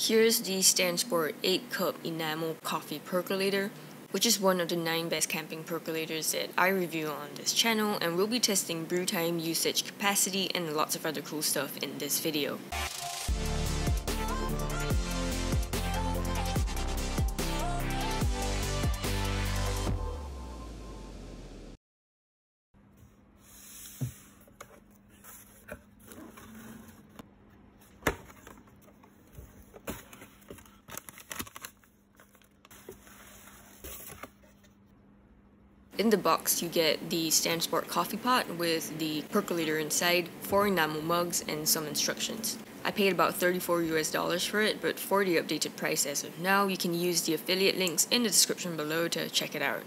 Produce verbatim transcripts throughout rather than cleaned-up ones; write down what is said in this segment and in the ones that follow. Here's the Stansport eight cup enamel coffee percolator, which is one of the nine best camping percolators that I review on this channel, and we'll be testing brew time, usage capacity, and lots of other cool stuff in this video. In the box, you get the Stansport coffee pot with the percolator inside, four enamel mugs, and some instructions. I paid about thirty-four U S dollars for it, but for the updated price as of now, you can use the affiliate links in the description below to check it out.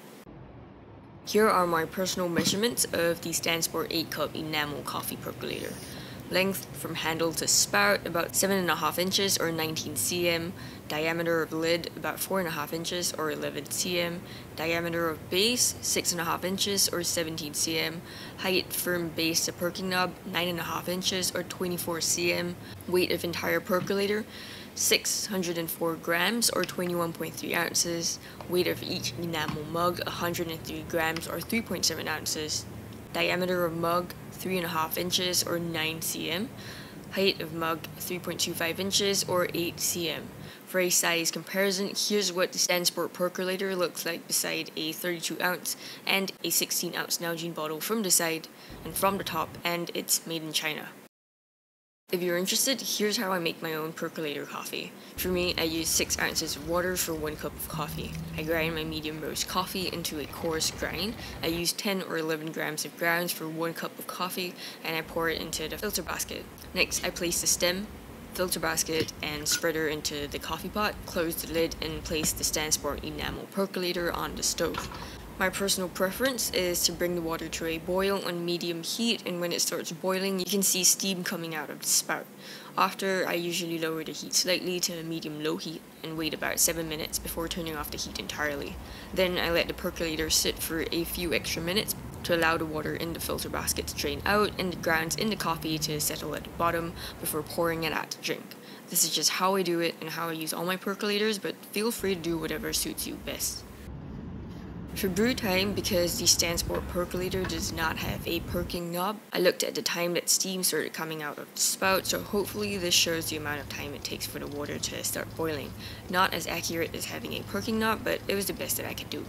Here are my personal measurements of the Stansport eight cup enamel coffee percolator. Length from handle to spout, about seven and a half inches or nineteen centimeters. Diameter of lid, about four and a half inches or eleven centimeters. Diameter of base, six and a half inches or seventeen centimeters. Height from base to perking knob, nine and a half inches or twenty-four centimeters. Weight of entire percolator, six hundred four grams or twenty-one point three ounces. Weight of each enamel mug, one hundred three grams or three point seven ounces. Diameter of mug, three and a half inches or nine centimeters. Height of mug, three point two five inches or eight centimeters. For a size comparison, here's what the Stansport percolator looks like beside a thirty-two ounce and a sixteen ounce Nalgene bottle from the side and from the top, and it's made in China. If you're interested, here's how I make my own percolator coffee. For me, I use six ounces of water for one cup of coffee. I grind my medium roast coffee into a coarse grind. I use ten or eleven grams of grounds for one cup of coffee, and I pour it into the filter basket. Next, I place the stem, filter basket, and spreader into the coffee pot, close the lid, and place the Stansport enamel percolator on the stove. My personal preference is to bring the water to a boil on medium heat, and when it starts boiling, you can see steam coming out of the spout. After, I usually lower the heat slightly to medium-low heat and wait about seven minutes before turning off the heat entirely. Then I let the percolator sit for a few extra minutes to allow the water in the filter basket to drain out and the grounds in the coffee to settle at the bottom before pouring it out to drink. This is just how I do it and how I use all my percolators, but feel free to do whatever suits you best. For brew time, because the Stansport percolator does not have a perking knob, I looked at the time that steam started coming out of the spout, so hopefully this shows the amount of time it takes for the water to start boiling. Not as accurate as having a perking knob, but it was the best that I could do.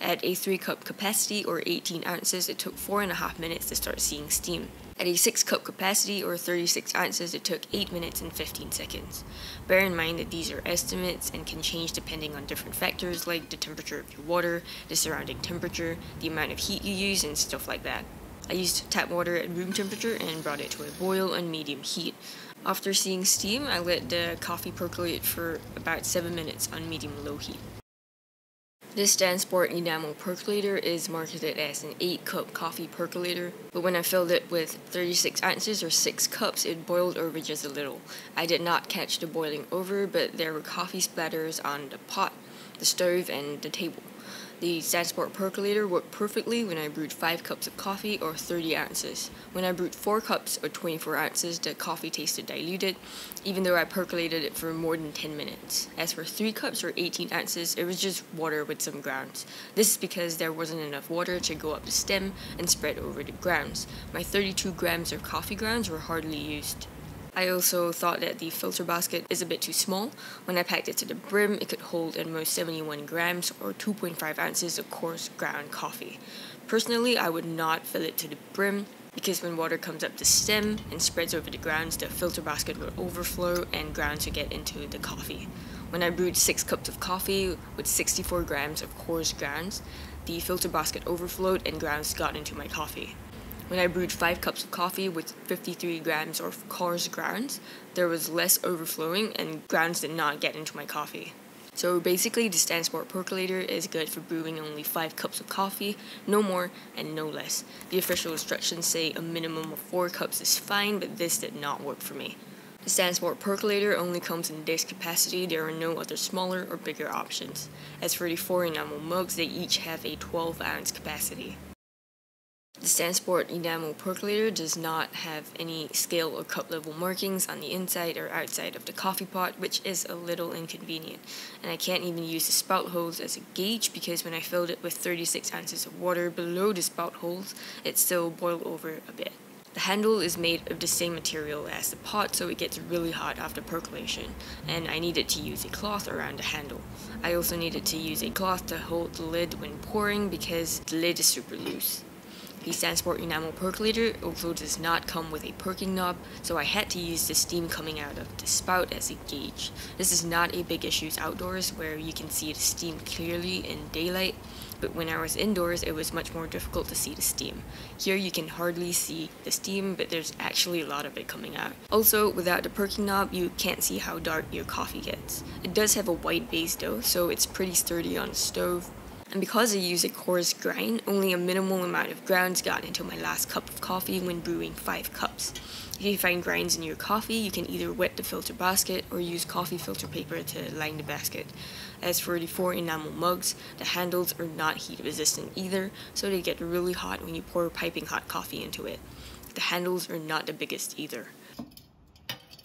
At a three cup capacity or eighteen ounces, it took four and a half minutes to start seeing steam. At a six cup capacity or thirty-six ounces, it took eight minutes and fifteen seconds. Bear in mind that these are estimates and can change depending on different factors like the temperature of your water, the surrounding temperature, the amount of heat you use, and stuff like that. I used tap water at room temperature and brought it to a boil on medium heat. After seeing steam, I let the coffee percolate for about seven minutes on medium-low heat. This Stansport enamel percolator is marketed as an eight cup coffee percolator, but when I filled it with thirty-six ounces or six cups, it boiled over just a little. I did not catch the boiling over, but there were coffee splatters on the pot, the stove, and the table. The Stansport percolator worked perfectly when I brewed five cups of coffee or thirty ounces. When I brewed four cups or twenty-four ounces, the coffee tasted diluted, even though I percolated it for more than ten minutes. As for three cups or eighteen ounces, it was just water with some grounds. This is because there wasn't enough water to go up the stem and spread over the grounds. My thirty-two grams of coffee grounds were hardly used. I also thought that the filter basket is a bit too small. When I packed it to the brim, it could hold at most seventy-one grams or two point five ounces of coarse ground coffee. Personally, I would not fill it to the brim because when water comes up the stem and spreads over the grounds, the filter basket will overflow and grounds will get into the coffee. When I brewed six cups of coffee with sixty-four grams of coarse grounds, the filter basket overflowed and grounds got into my coffee. When I brewed five cups of coffee with fifty-three grams of coarse grounds, there was less overflowing and grounds did not get into my coffee. So basically, the Stansport percolator is good for brewing only five cups of coffee, no more and no less. The official instructions say a minimum of four cups is fine, but this did not work for me. The Stansport percolator only comes in this capacity. There are no other smaller or bigger options. As for the four enamel mugs, they each have a twelve ounce capacity. The Stansport enamel percolator does not have any scale or cup level markings on the inside or outside of the coffee pot, which is a little inconvenient. And I can't even use the spout holes as a gauge because when I filled it with thirty-six ounces of water below the spout holes, it still boiled over a bit. The handle is made of the same material as the pot, so it gets really hot after percolation, and I needed to use a cloth around the handle. I also needed to use a cloth to hold the lid when pouring because the lid is super loose. The Stansport enamel percolator also does not come with a perking knob, so I had to use the steam coming out of the spout as a gauge. This is not a big issue outdoors where you can see the steam clearly in daylight, but when I was indoors it was much more difficult to see the steam. Here you can hardly see the steam, but there's actually a lot of it coming out. Also, without the perking knob you can't see how dark your coffee gets. It does have a white base though, so it's pretty sturdy on the stove. And because I use a coarse grind, only a minimal amount of grounds got into my last cup of coffee when brewing five cups. If you find grinds in your coffee, you can either wet the filter basket or use coffee filter paper to line the basket. As for the four enamel mugs, the handles are not heat resistant either, so they get really hot when you pour piping hot coffee into it. The handles are not the biggest either.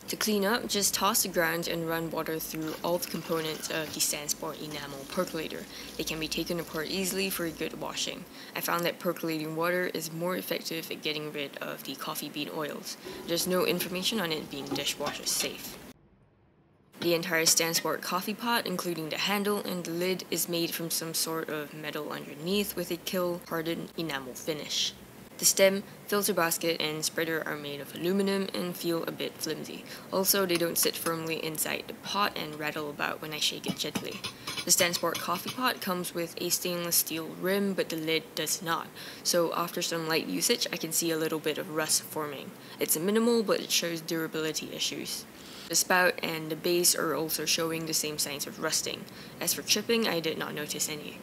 To clean up, just toss the grounds and run water through all the components of the Stansport enamel percolator. They can be taken apart easily for a good washing. I found that percolating water is more effective at getting rid of the coffee bean oils. There's no information on it being dishwasher safe. The entire Stansport coffee pot, including the handle and the lid, is made from some sort of metal underneath with a kill-hardened enamel finish. The stem, filter basket, and spreader are made of aluminum and feel a bit flimsy. Also, they don't sit firmly inside the pot and rattle about when I shake it gently. The Stansport coffee pot comes with a stainless steel rim, but the lid does not, so after some light usage I can see a little bit of rust forming. It's minimal, but it shows durability issues. The spout and the base are also showing the same signs of rusting. As for chipping, I did not notice any.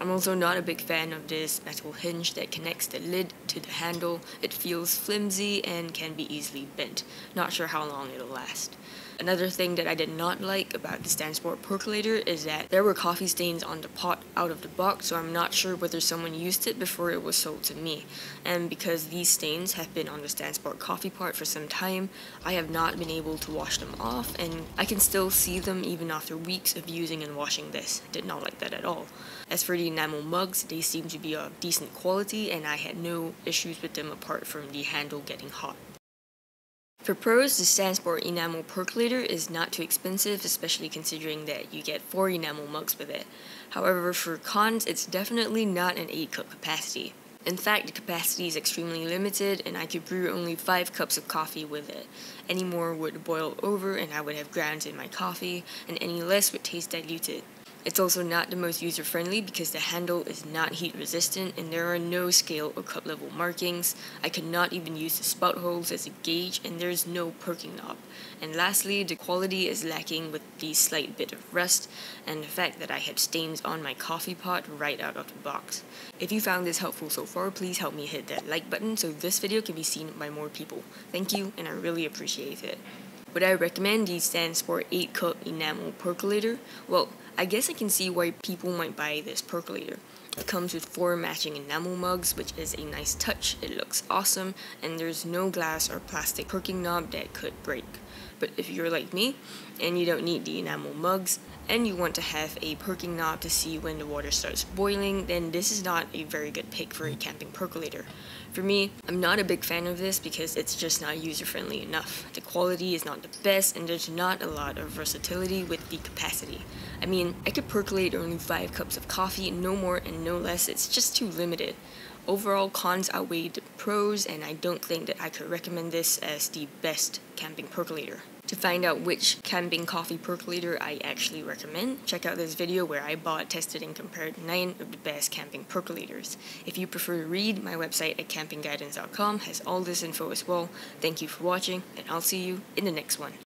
I'm also not a big fan of this metal hinge that connects the lid to the handle. It feels flimsy and can be easily bent. Not sure how long it'll last. Another thing that I did not like about the Stansport percolator is that there were coffee stains on the pot out of the box, so I'm not sure whether someone used it before it was sold to me. And because these stains have been on the Stansport coffee pot for some time, I have not been able to wash them off, and I can still see them even after weeks of using and washing this. I did not like that at all. As for the enamel mugs, they seem to be of decent quality, and I had no issues with them apart from the handle getting hot. For pros, the Stansport enamel percolator is not too expensive, especially considering that you get four enamel mugs with it. However, for cons, it's definitely not an eight cup capacity. In fact, the capacity is extremely limited, and I could brew only five cups of coffee with it. Any more would boil over and I would have grounds in my coffee, and any less would taste diluted. It's also not the most user-friendly because the handle is not heat-resistant and there are no scale or cup-level markings. I could not even use the spout holes as a gauge, and there's no perking knob. And lastly, the quality is lacking with the slight bit of rust and the fact that I had stains on my coffee pot right out of the box. If you found this helpful so far, please help me hit that like button so this video can be seen by more people. Thank you, and I really appreciate it. Would I recommend the Stansport eight cup enamel percolator? Well, I guess I can see why people might buy this percolator. It comes with four matching enamel mugs, which is a nice touch. It looks awesome, and there's no glass or plastic perking knob that could break. But if you're like me, and you don't need the enamel mugs, and you want to have a perking knob to see when the water starts boiling, then this is not a very good pick for a camping percolator. For me, I'm not a big fan of this because it's just not user-friendly enough. The quality is not the best, and there's not a lot of versatility with the capacity. I mean, I could percolate only five cups of coffee, no more and no less. It's just too limited. Overall, cons outweigh the pros, and I don't think that I could recommend this as the best camping percolator. To find out which camping coffee percolator I actually recommend, check out this video where I bought, tested, and compared nine of the best camping percolators. If you prefer to read, my website at camping guidance dot com has all this info as well. Thank you for watching, and I'll see you in the next one.